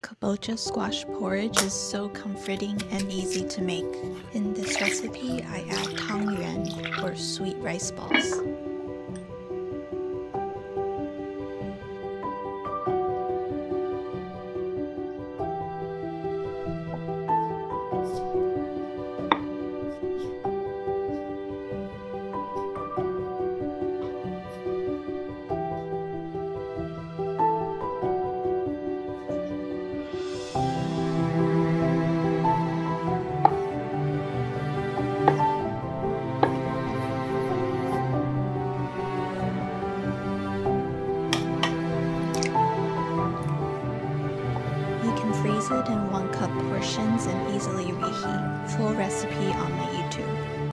Kabocha squash porridge is so comforting and easy to make. In this recipe, I add tang yuan, or sweet rice balls. Freeze it in 1-cup portions and easily reheat. Full recipe